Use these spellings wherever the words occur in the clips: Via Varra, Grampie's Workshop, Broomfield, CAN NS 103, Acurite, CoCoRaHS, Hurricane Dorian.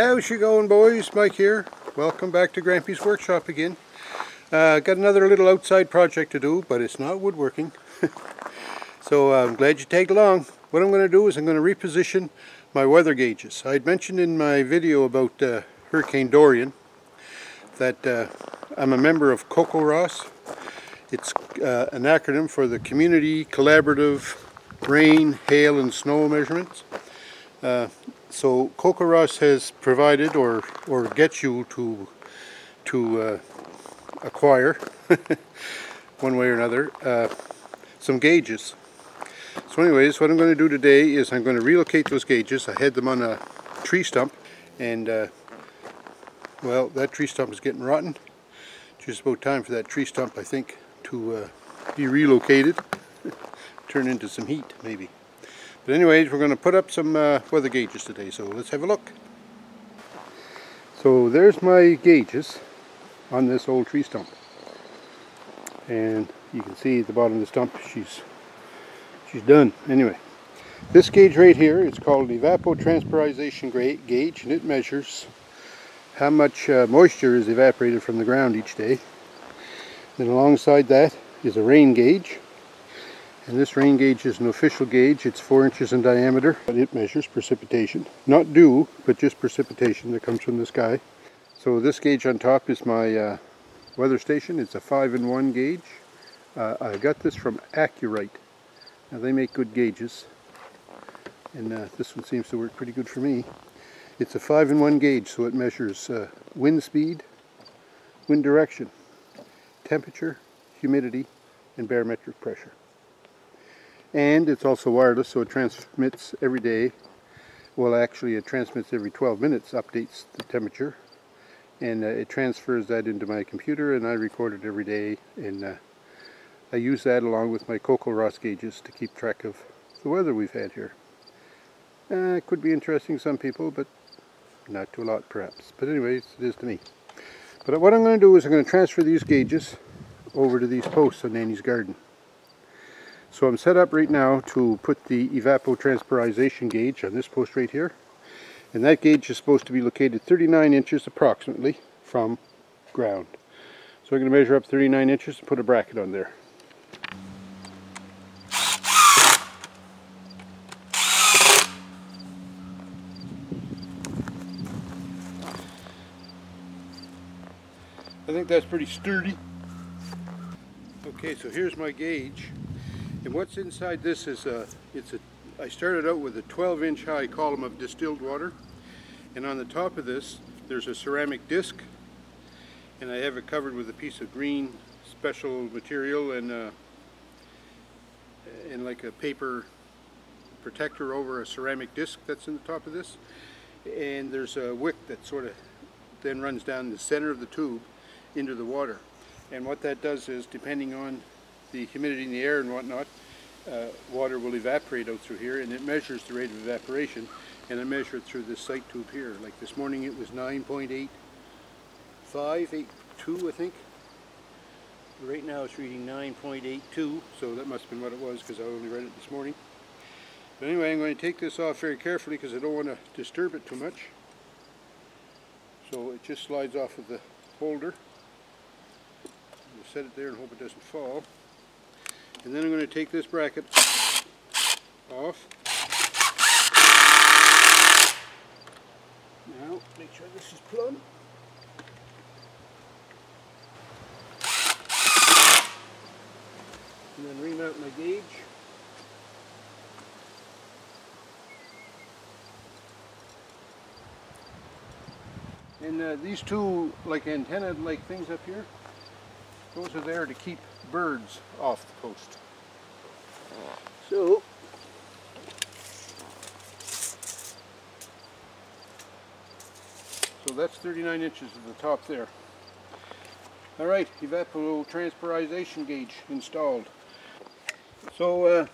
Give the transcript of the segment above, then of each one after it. How's you going, boys? Mike here. Welcome back to Grampy's Workshop again. Got another little outside project to do, but it's not woodworking. So I'm glad you tagged along. What I'm going to do is I'm going to reposition my weather gauges. I had mentioned in my video about Hurricane Dorian that I'm a member of CoCoRaHS. It's an acronym for the Community Collaborative Rain, Hail and Snow Measurements. So CoCoRaHS has provided or gets you to acquire one way or another some gauges. So anyways, what I'm going to do today is I'm going to relocate those gauges. I had them on a tree stump, and well, that tree stump is getting rotten. Just about time for that tree stump, I think, to be relocated, turn into some heat maybe. But anyways, we're going to put up some weather gauges today, so let's have a look. So there's my gauges on this old tree stump, and you can see at the bottom of the stump she's done. Anyway, this gauge right here is called evapotranspiration gauge, and it measures how much moisture is evaporated from the ground each day. Then alongside that is a rain gauge. And this rain gauge is an official gauge. It's 4 inches in diameter, but it measures precipitation. Not dew, but just precipitation that comes from the sky. So this gauge on top is my weather station. It's a 5-in-1 gauge. I got this from Acurite. Now they make good gauges, and this one seems to work pretty good for me. It's a 5-in-1 gauge, so it measures wind speed, wind direction, temperature, humidity, and barometric pressure. And it's also wireless, so it transmits every day. Well, actually it transmits every 12 minutes, updates the temperature, and it transfers that into my computer, and I record it every day, and I use that along with my CoCoRaHS gauges to keep track of the weather we've had here. It could be interesting to some people, but not to a lot perhaps. But anyways, it is to me. But what I'm going to do is I'm going to transfer these gauges over to these posts on Nanny's garden. So I'm set up right now to put the evapotranspiration gauge on this post right here. And that gauge is supposed to be located 39 inches approximately from ground. So I'm going to measure up 39 inches and put a bracket on there. I think that's pretty sturdy. Okay, so here's my gauge. And what's inside this is I started out with a 12-inch high column of distilled water, and on the top of this there's a ceramic disc, and I have it covered with a piece of green special material and like a paper protector over a ceramic disc that's in the top of this. And there's a wick that sort of then runs down the center of the tube into the water. And what that does is, depending on the humidity in the air and whatnot, water will evaporate out through here, and it measures the rate of evaporation. And I measure it through this sight tube here. Like this morning it was 9.85, 82 I think. Right now it's reading 9.82, so that must have been what it was, because I only read it this morning. But anyway, I'm going to take this off very carefully because I don't want to disturb it too much. So it just slides off of the holder. We'll set it there and hope it doesn't fall. And then I'm going to take this bracket off. Now, make sure this is plumb. And then remount my gauge. And these two, like antenna-like things up here, those are there to keep birds off the post. So, that's 39 inches at the top there. All right, evapotranspiration gauge installed. So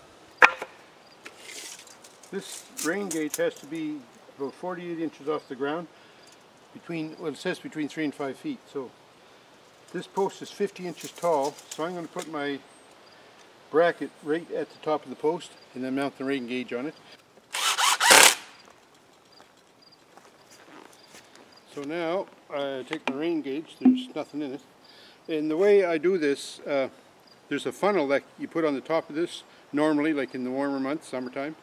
this rain gauge has to be about 48 inches off the ground, between, well, it says between 3 and 5 feet. So this post is 50 inches tall, so I'm going to put my bracket right at the top of the post and then mount the rain gauge on it. So now I take my rain gauge, there's nothing in it. And the way I do this, there's a funnel that you put on the top of this, normally like in the warmer months, summertime.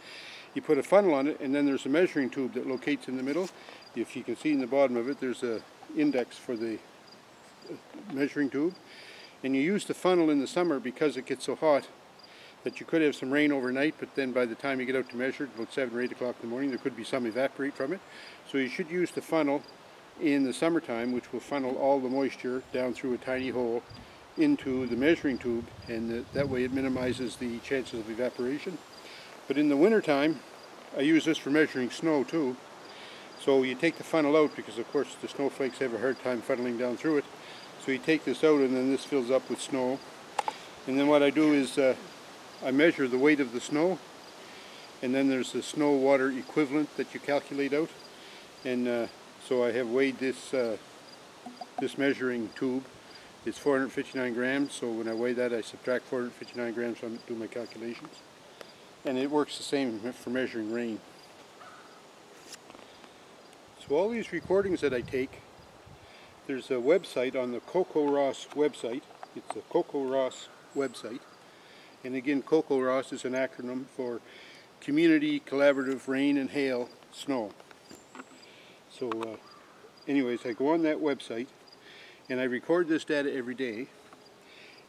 You put a funnel on it, and then there's a measuring tube that locates in the middle. If you can see in the bottom of it, there's a index for the measuring tube. And you use the funnel in the summer because it gets so hot that you could have some rain overnight, but then by the time you get out to measure it, about 7 or 8 o'clock in the morning, there could be some evaporate from it. So you should use the funnel in the summertime, which will funnel all the moisture down through a tiny hole into the measuring tube, and that way it minimizes the chances of evaporation. But in the wintertime, I use this for measuring snow too. So you take the funnel out because, of course, the snowflakes have a hard time funneling down through it. So you take this out, and then this fills up with snow. And then what I do is I measure the weight of the snow, and then there's the snow water equivalent that you calculate out. And so I have weighed this this measuring tube. It's 459 grams. So when I weigh that, I subtract 459 grams from do my calculations. And it works the same for measuring rain. So all these recordings that I take, there's a website on the CoCoRaHS website. It's the CoCoRaHS website. And again, CoCoRaHS is an acronym for Community Collaborative Rain and Hail Snow. So anyways, I go on that website and I record this data every day,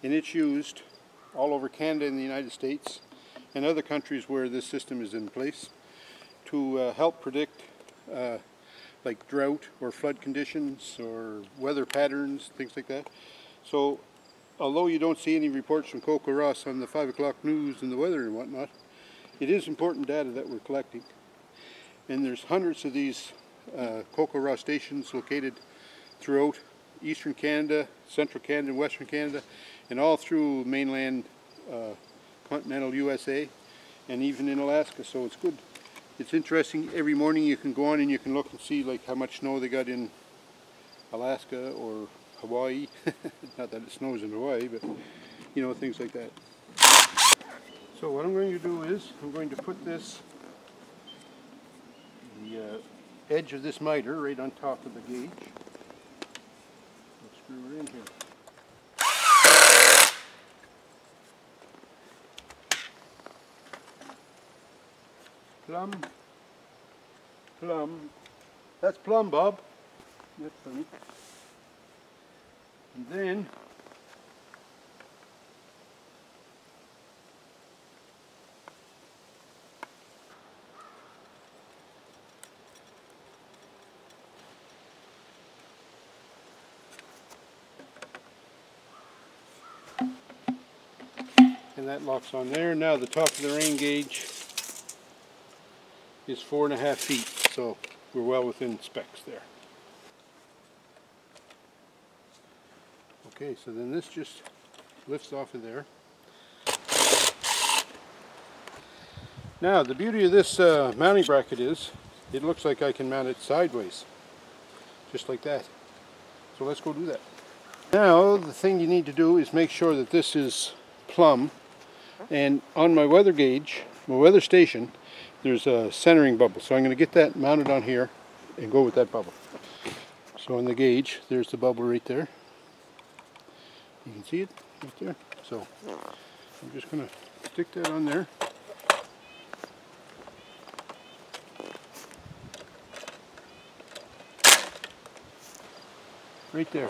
and it's used all over Canada and the United States and other countries where this system is in place to help predict like drought or flood conditions or weather patterns, things like that. So although you don't see any reports from CoCoRaHS on the 5 o'clock news and the weather and whatnot, it is important data that we're collecting. And there's hundreds of these CoCoRaHS stations located throughout eastern Canada, central Canada, and western Canada, and all through mainland continental USA, and even in Alaska. So it's good. It's interesting. Every morning you can go on and you can look and see like how much snow they got in Alaska or Hawaii. Not that it snows in Hawaii, but you know, things like that. So what I'm going to do is I'm going to put this, the edge of this miter right on top of the gauge. Let's screw it in here. Plum, plum, that's plum, Bob. That's funny. And then and that locks on there. Now the top of the rain gauge is 4.5 feet, so we're well within specs there. Okay, so then this just lifts off of there. Now the beauty of this mounting bracket is it looks like I can mount it sideways, just like that. So let's go do that. Now the thing you need to do is make sure that this is plumb, and on my weather gauge, my weather station, there's a centering bubble, so I'm going to get that mounted on here and go with that bubble. So on the gauge, there's the bubble right there. You can see it right there. So I'm just going to stick that on there. Right there.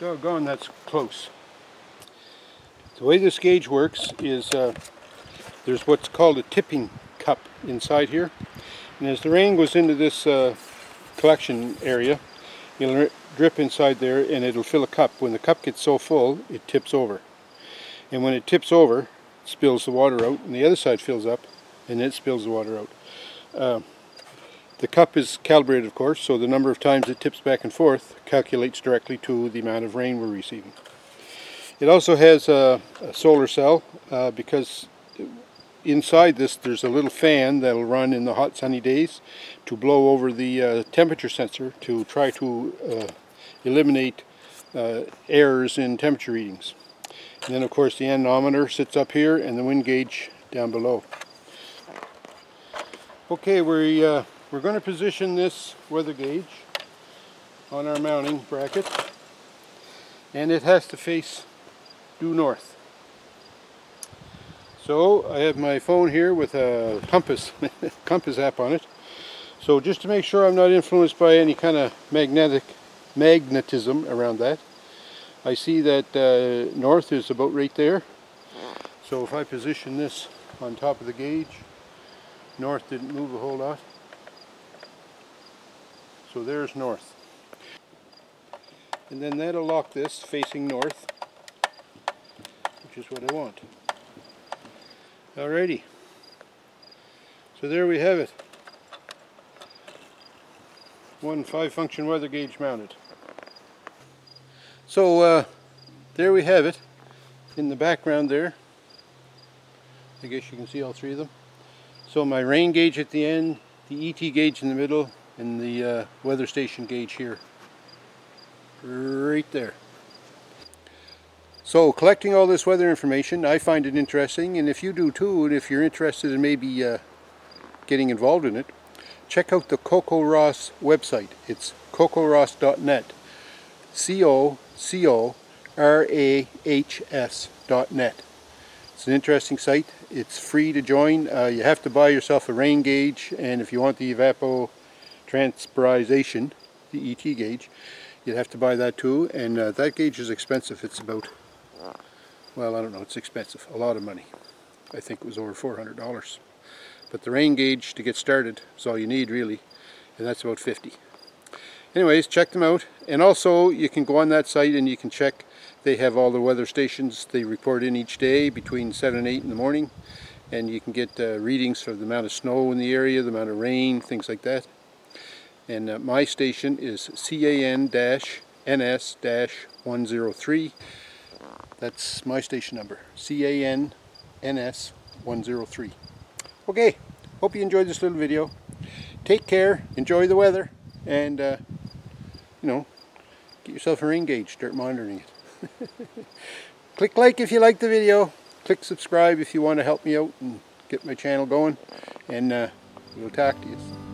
Doggone, that's close. The way this gauge works is there's what's called a tipping cup inside here. And as the rain goes into this collection area, it'll drip inside there and it'll fill a cup. When the cup gets so full, it tips over. And when it tips over, it spills the water out, and the other side fills up and it spills the water out. The cup is calibrated, of course, so the number of times it tips back and forth calculates directly to the amount of rain we're receiving. It also has a solar cell because inside this there's a little fan that'll run in the hot sunny days to blow over the temperature sensor to try to eliminate errors in temperature readings. And then of course the anemometer sits up here, and the wind gauge down below. Okay, we're going to position this weather gauge on our mounting bracket, and it has to face due north. So I have my phone here with a compass app on it. So just to make sure I'm not influenced by any kind of magnetism around that, I see that north is about right there. So if I position this on top of the gauge, north didn't move a whole lot. So there's north. And then that'll lock this facing north, which is what I want. Alrighty. So there we have it. 1 5-function weather gauge mounted. So there we have it. In the background there, I guess you can see all three of them. So my rain gauge at the end, the ET gauge in the middle, and the weather station gauge here, right there. So collecting all this weather information, I find it interesting, and if you do too, and if you're interested in maybe getting involved in it, check out the CoCoRaHS website. It's CoCoRaHS.net. CoCoRaHS.net. It's an interesting site. It's free to join. You have to buy yourself a rain gauge, and if you want the evapotranspiration, the ET gauge, you'd have to buy that too, and that gauge is expensive. It's about, well, I don't know, it's expensive. A lot of money. I think it was over $400. But the rain gauge to get started is all you need, really, and that's about $50. Anyways, check them out, and also you can go on that site and you can check. They have all the weather stations. They report in each day between 7 and 8 in the morning, and you can get readings for the amount of snow in the area, the amount of rain, things like that. And my station is CAN NS 103. That's my station number, CAN NS 103. Okay, hope you enjoyed this little video. Take care, enjoy the weather, and you know, get yourself a rain gauge, start monitoring it. Click like if you like the video, click subscribe if you want to help me out and get my channel going, and we'll talk to you.